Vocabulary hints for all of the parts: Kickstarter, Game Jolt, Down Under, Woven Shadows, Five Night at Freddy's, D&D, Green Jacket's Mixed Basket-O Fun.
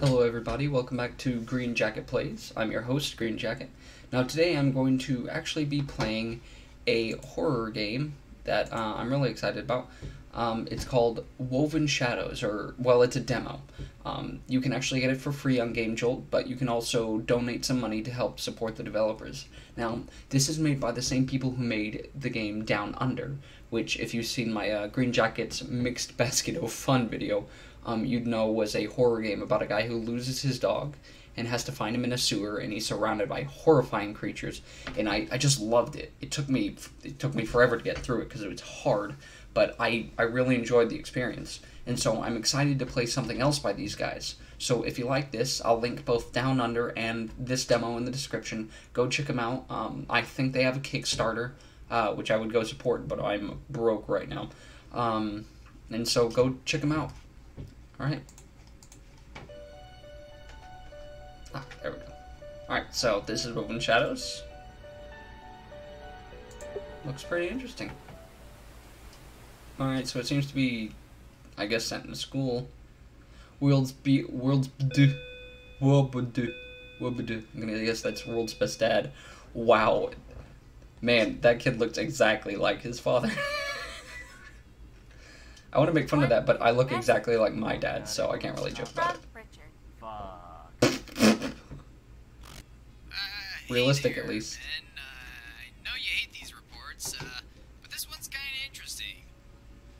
Hello everybody, welcome back to Green Jacket Plays. I'm your host, Green Jacket. Now today I'm going to actually be playing a horror game that I'm really excited about. It's called Woven Shadows, or, well, it's a demo. You can actually get it for free on Game Jolt, but you can also donate some money to help support the developers. Now, this is made by the same people who made the game Down Under, which, if you've seen my Green Jacket's Mixed Basket-O Fun video, you'd know was a horror game about a guy who loses his dog and has to find him in a sewer, and he's surrounded by horrifying creatures, and I just loved it. It took me forever to get through it because it was hard, but I really enjoyed the experience, and so I'm excited to play something else by these guys. So if you like this, I'll link both Down Under and this demo in the description. Go check them out. I think they have a Kickstarter, which I would go support, but I'm broke right now, and so go check them out. All right. Ah, there we go. Alright, so this is Woven Shadows. Looks pretty interesting. Alright, so it seems to be, I guess, sent in school. I'm gonna guess that's World's Best Dad. Wow. Man, that kid looks exactly like his father. I want to make fun of that, but I look exactly like my dad, so I can't really joke about it. Realistic, at least. I know you hate these reports, but this one's kind of interesting.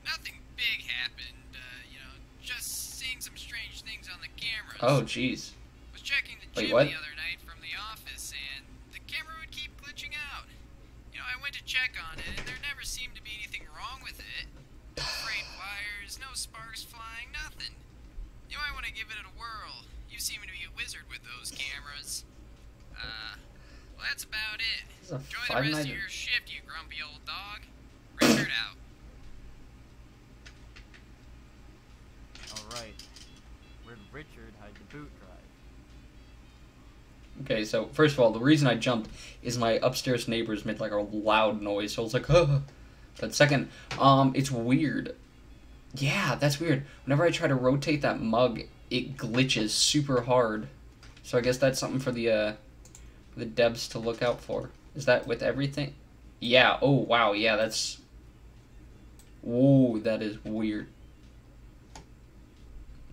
Nothing big happened, you know, just seeing some strange things on the cameras. Oh, jeez. Was checking the gym the other night from the office, and the camera would keep glitching out. You know, I went to check on it, and there never seemed to be anything wrong with it. No frayed wires, no sparks flying, nothing. You might want to give it a whirl. You seem to be a wizard with those cameras. Well, that's about it. Enjoy the rest of your shift, you grumpy old dog. Richard out. Alright. Where'd Richard hide the boot drive? Okay, so first of all, the reason I jumped is my upstairs neighbors made like a loud noise, so I was like, huh. But second, it's weird. Yeah, that's weird. Whenever I try to rotate that mug, it glitches super hard. So I guess that's something for the devs to look out for. Is that with everything? Yeah. Oh, wow. Yeah, that's... Ooh, that is weird.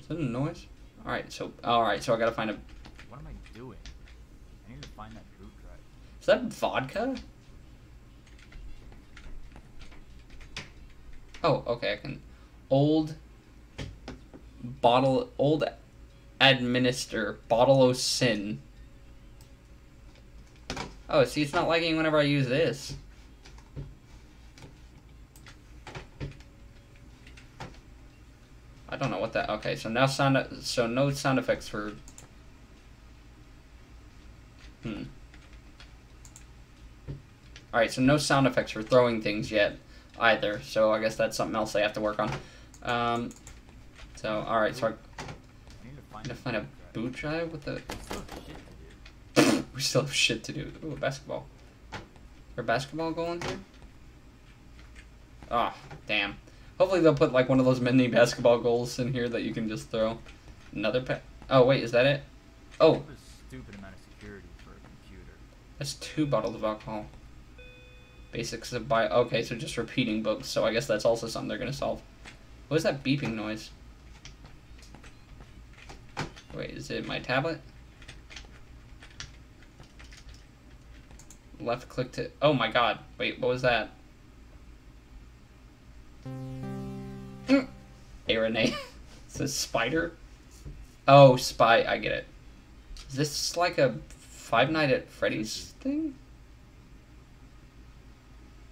Is that a noise? All right, so I gotta find a... What am I doing? I need to find that boot drive. Is that vodka? Oh, okay, I can... Old... Bottle... Old Administer. Bottle o' Sin. Oh, see, it's not lagging whenever I use this. I don't know what that... Okay, so now So no sound effects for... Alright, so no sound effects for throwing things yet either. So I guess that's something else I have to work on. Alright, so I need to find a boot drive with the... We still have shit to do. Ooh, a basketball. Is there a basketball goal in here? Ah, oh, damn. Hopefully they'll put, like, one of those mini basketball goals in here that you can just throw. Another pack. Oh, wait, is that it? Oh. That was a stupid amount of security for a computer. That's 2 bottles of alcohol. Basics of bio... Okay, so just repeating books, so I guess that's also something they're gonna solve. What is that beeping noise? Wait, is it my tablet? Left click to... Oh my god. Wait, what was that? Hey, Renee. Is this spider? Oh, spy. I get it. Is this like a Five Night at Freddy's thing?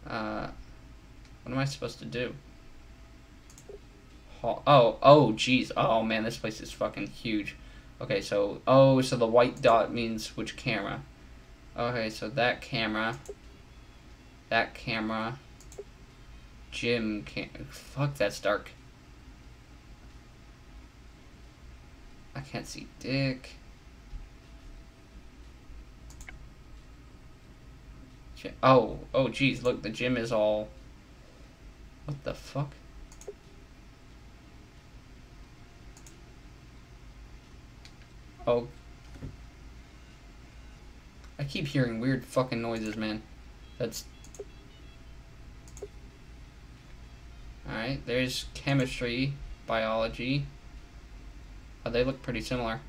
What am I supposed to do? Oh, jeez. Oh, man, this place is fucking huge. Okay, so... Oh, so the white dot means which camera? Okay, so that camera, Jim can't, fuck, that's dark. I can't see dick. Oh, jeez, look, the gym is all, what the fuck? Oh. I keep hearing weird fucking noises, man. That's... Alright, there's chemistry, biology. Oh, they look pretty similar.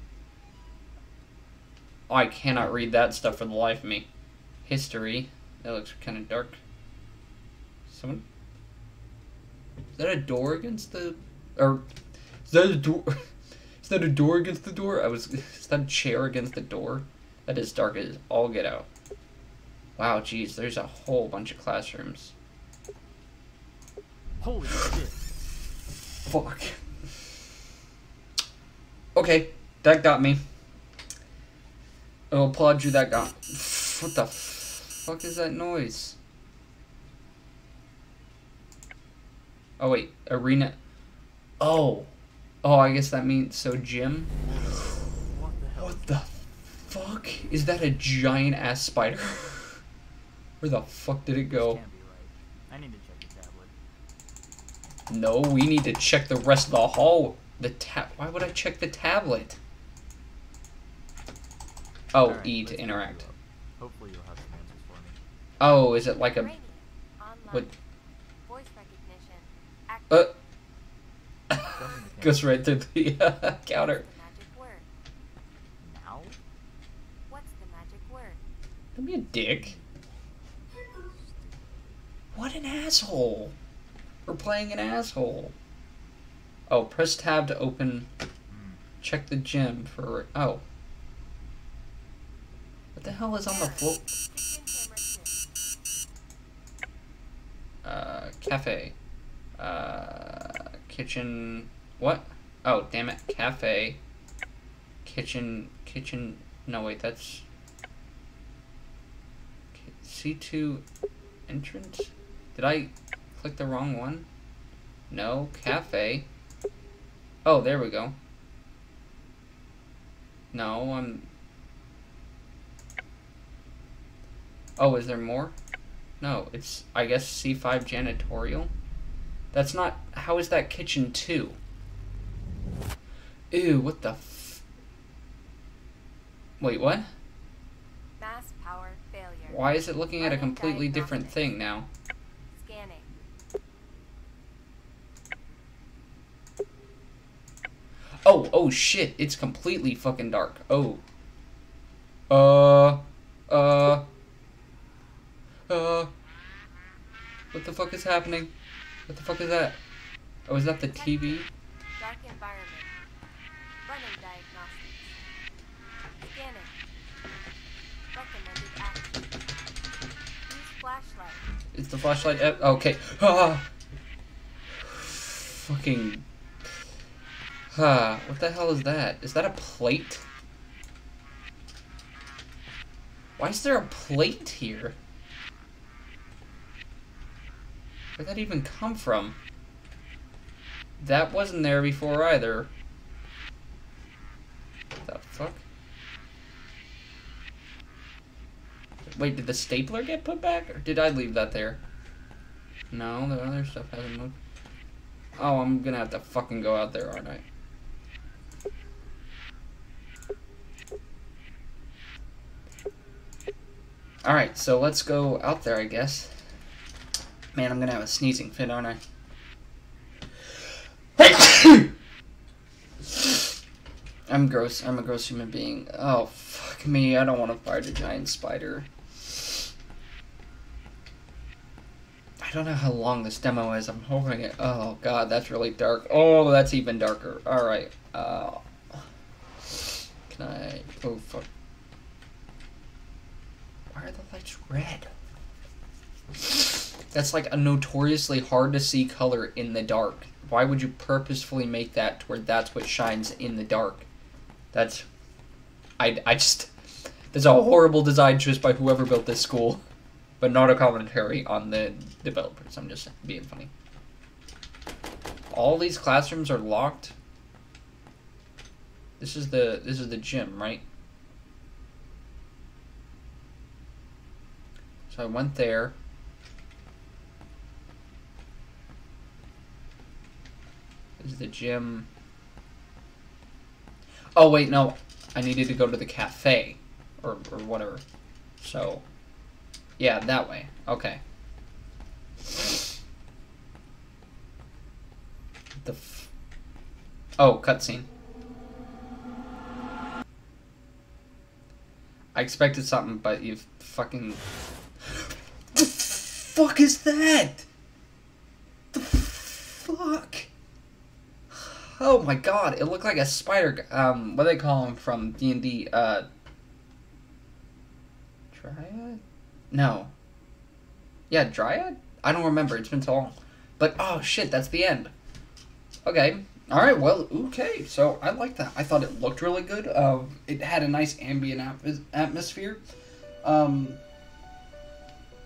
Oh, I cannot read that stuff for the life of me. History. That looks kind of dark. Someone... Is that a door against the... Or... Is that a door... Is that a door against the door? I was... Is that a chair against the door? That is dark as all get out. Wow, geez, there's a whole bunch of classrooms. Holy shit. Fuck. Okay, that got me. I'll applaud you, that got... What the fuck is that noise? Oh wait, arena... Oh! Oh, I guess that means... So, gym? What the fuck? Is that a giant ass spider? Where the fuck did it go? This can't be right. I need to check the tablet. No, we need to check the rest of the hall. The why would I check the tablet? Oh, right, E to interact. Hopefully you'll have some answers for me. Oh, is it like a... What? Voice recognition. Goes right through the counter. Now? What's the magic word? Don't be a dick. What an asshole. We're playing an asshole. Oh, press tab to open. Check the gym for... Oh. What the hell is on the floor? Cafe. Kitchen... What? Oh, damn it. Cafe. Kitchen... Kitchen... No, wait, that's... C2 entrance? Did I click the wrong one? No. Cafe. Oh, there we go. No, I'm... Oh, is there more? No, it's, I guess, C5 janitorial. That's not... How is that kitchen 2? Ew, what the f... Wait, what? Mass power failure. Why is it looking at a completely different thing now? Scanning. Oh, oh shit, it's completely fucking dark. Oh. What the fuck is happening? What the fuck is that? Oh, is that the TV? Dark environment. Running diagnostics. Scanning. Recommended action. Use flashlight. Is the flashlight up? Okay. Ah! Fucking... Ah, what the hell is that? Is that a plate? Why is there a plate here? Where'd that even come from? That wasn't there before either. What the fuck? Wait, did the stapler get put back? Or did I leave that there? No, the other stuff hasn't moved. Oh, I'm gonna have to fucking go out there, aren't I? Alright, so let's go out there, I guess. Man, I'm gonna have a sneezing fit, aren't I? I'm gross. I'm a gross human being. Oh, fuck me. I don't want to fight a giant spider. I don't know how long this demo is. I'm hoping it... Oh, God, that's really dark. Oh, that's even darker. Alright. Can I... Oh, fuck. Why are the lights red? That's like a notoriously hard to see color in the dark. Why would you purposefully make that to where that's what shines in the dark? That's... I just... That's a horrible design choice by whoever built this school. But not a commentary on the developers. I'm just being funny. All these classrooms are locked. This is the gym, right? So I went there. This is the gym. Oh wait, no. I needed to go to the cafe or whatever. So, yeah, that way. Okay. Oh, cutscene. I expected something, but you've fucking... The fuck is that? The fuck? Oh my god, it looked like a spider... what do they call him from D&D? Dryad? No. Yeah, Dryad? I don't remember, it's been so long. But, oh shit, that's the end. Okay. Alright, well, okay, so I like that. I thought it looked really good. It had a nice ambient atmosphere.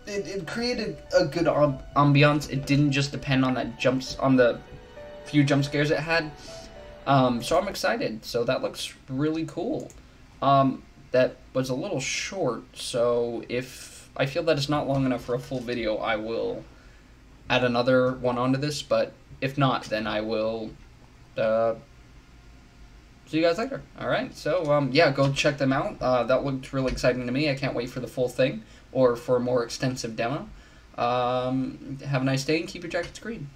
It created a good ambiance. It didn't just depend on that on the few jump scares it had. So I'm excited. So that looks really cool. That was a little short, so if I feel that it's not long enough for a full video, I will add another one onto this, but if not, then I will... see you guys later. Alright, so, yeah, go check them out. That looked really exciting to me. I can't wait for the full thing, or for a more extensive demo. Have a nice day, and keep your jackets green.